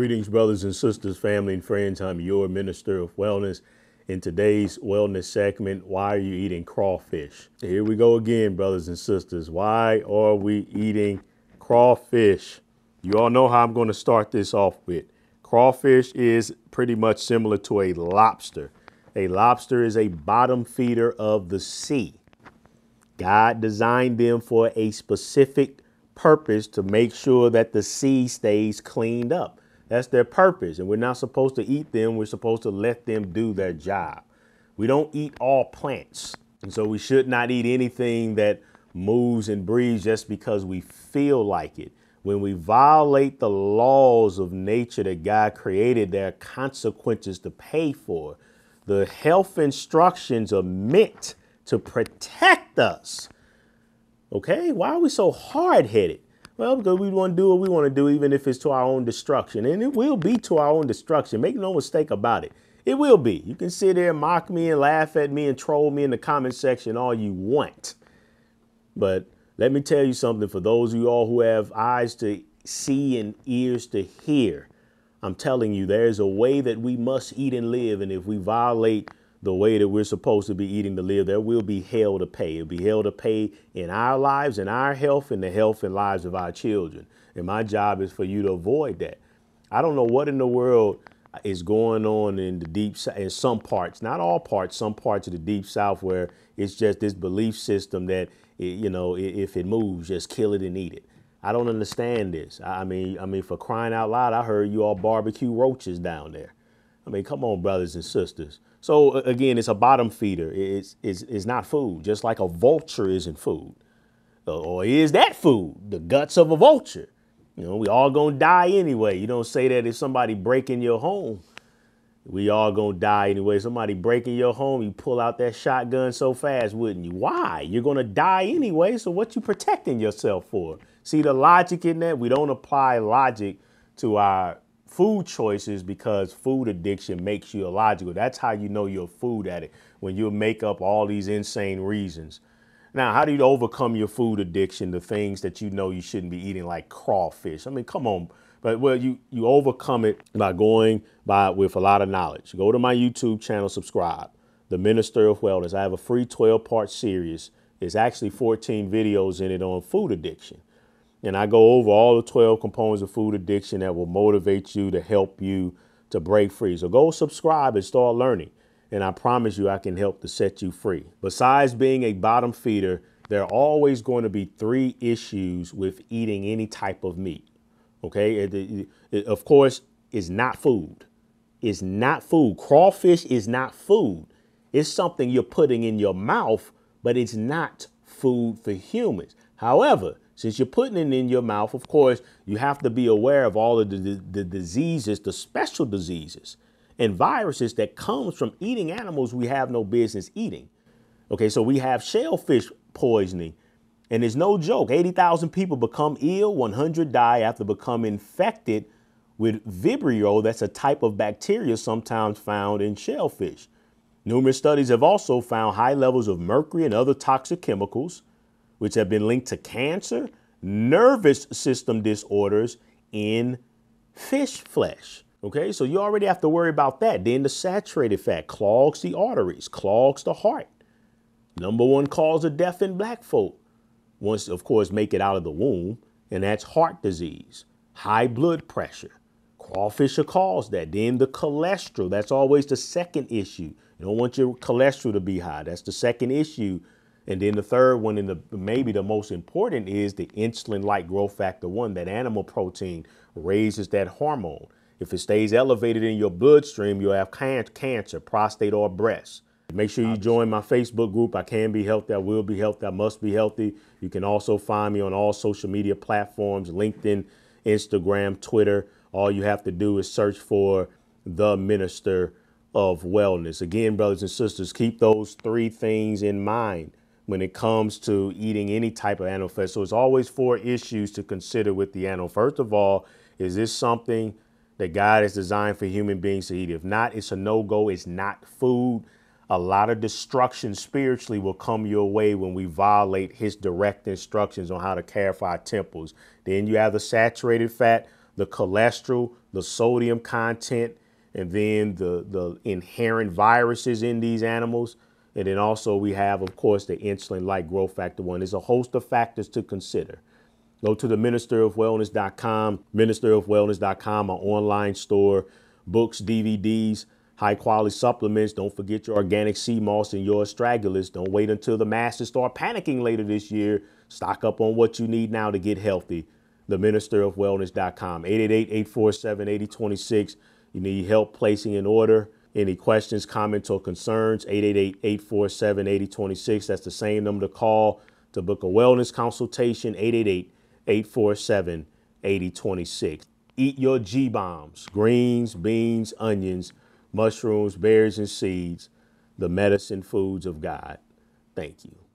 Greetings, brothers and sisters, family and friends. I'm your minister of wellness. In today's wellness segment, why are you eating crawfish? Here we go again, brothers and sisters. Why are we eating crawfish? You all know how I'm going to start this off with. Crawfish is pretty much similar to a lobster. A lobster is a bottom feeder of the sea. God designed them for a specific purpose to make sure that the sea stays cleaned up. That's their purpose, and we're not supposed to eat them. We're supposed to let them do their job. We don't eat all plants, and so we should not eat anything that moves and breathes just because we feel like it. When we violate the laws of nature that God created, there are consequences to pay for. The health instructions are meant to protect us. Okay, why are we so hard-headed? Well, because we want to do what we want to do, even if it's to our own destruction. And it will be to our own destruction. Make no mistake about it. It will be. You can sit there and mock me and laugh at me and troll me in the comment section all you want. But let me tell you something. For those of you all who have eyes to see and ears to hear, I'm telling you, there is a way that we must eat and live. And if we violate the way that we're supposed to be eating to live, there will be hell to pay. It'll be hell to pay in our lives, in our health, in the health and lives of our children. And my job is for you to avoid that. I don't know what in the world is going on in the deep South, in some parts, not all parts, some parts of the deep South, where it's just this belief system that, you know, if it moves, just kill it and eat it. I don't understand this. I mean, for crying out loud, I heard you all barbecue roaches down there. I mean, come on, brothers and sisters. So again, it's a bottom feeder. It's not food, just like a vulture isn't food. Or is that food? The guts of a vulture. You know, we all gonna die anyway. You don't say that if somebody breaking your home. We all gonna die anyway. Somebody breaking your home, you pull out that shotgun so fast, wouldn't you? Why? You're gonna die anyway, so what you protecting yourself for? See the logic in that? We don't apply logic to our food choices because food addiction makes you illogical. That's how you know you're a food addict, when you make up all these insane reasons. Now, how do you overcome your food addiction, the things that you know you shouldn't be eating, like crawfish? I mean, come on. But well, you overcome it by with a lot of knowledge. Go to my YouTube channel, subscribe, The Minister of Wellness. I have a free 12-part series. There's actually 14 videos in it on food addiction. And I go over all the 12 components of food addiction that will motivate you to help you to break free. So go subscribe and start learning. And I promise you, I can help to set you free. Besides being a bottom feeder, there are always going to be three issues with eating any type of meat. Okay, it, of course, is not food. It's not food. Crawfish is not food. It's something you're putting in your mouth, but it's not food for humans. However, since you're putting it in your mouth, of course, you have to be aware of all of the diseases, the special diseases and viruses that comes from eating animals we have no business eating. Okay, so we have shellfish poisoning, and it's no joke. 80,000 people become ill, 100 die after becoming infected with Vibrio. That's a type of bacteria sometimes found in shellfish. Numerous studies have also found high levels of mercury and other toxic chemicals, which have been linked to cancer, nervous system disorders in fish flesh. Okay, so you already have to worry about that. Then the saturated fat clogs the arteries, clogs the heart. #1 cause of death in black folk, once, of course, make it out of the womb, and that's heart disease, high blood pressure. Crawfish will cause that. Then the cholesterol, that's always the second issue. You don't want your cholesterol to be high. That's the second issue. And then the third one, and maybe the most important, is the insulin-like growth factor 1. That animal protein raises that hormone. If it stays elevated in your bloodstream, you'll have cancer, prostate or breast. Make sure you join my Facebook group. I Can Be Healthy. I Will Be Healthy. I Must Be Healthy. You can also find me on all social media platforms, LinkedIn, Instagram, Twitter. All you have to do is search for The Minister of Wellness. Again, brothers and sisters, keep those three things in mind when it comes to eating any type of animal flesh. So it's always 4 issues to consider with the animal. First of all, is this something that God has designed for human beings to eat? If not, it's a no-go. It's not food. A lot of destruction spiritually will come your way when we violate his direct instructions on how to care for our temples. Then you have the saturated fat, the cholesterol, the sodium content, and then the inherent viruses in these animals. And then also we have, of course, the insulin-like growth factor 1. There's a host of factors to consider. Go to the ministerofwellness.com, ministerofwellness.com, our online store, books, DVDs, high-quality supplements. Don't forget your organic sea moss and your astragalus. Don't wait until the masses start panicking later this year. Stock up on what you need now to get healthy. The ministerofwellness.com, 888-847-8026. You need help placing an order. Any questions, comments, or concerns, 888-847-8026. That's the same number to call to book a wellness consultation, 888-847-8026. Eat your G-bombs, greens, beans, onions, mushrooms, berries, and seeds, the medicine foods of God. Thank you.